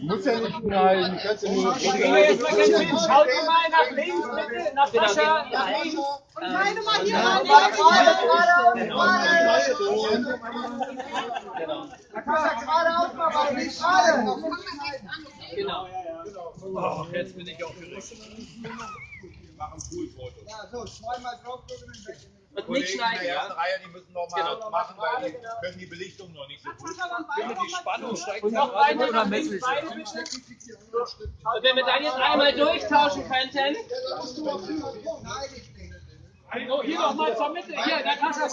Muss ja nicht schneiden, kannst du nur. Ich gehe jetzt mal ganz hin. Schaut mal nach links, bitte. Nach Tascha, nach links. Und keine mal hier ran. Genau. Tascha, geradeaus mal, aber nicht gerade. Genau. Oh, jetzt bin ich auch gerückt. Machen Poolfotos. Ja, so, zweimal drauf drücken und weg. Und nicht schneiden. Die ersten Reihe, die müssen noch mal genau machen, weil die können die Belichtung noch nicht so gut. Die Spannung steigt. Und noch weiter nach links, beide bitte. Und wenn wir dann jetzt einmal durchtauschen könnten. Nein, ich denke. Hier nochmal zur Mitte. Hier, da kannst du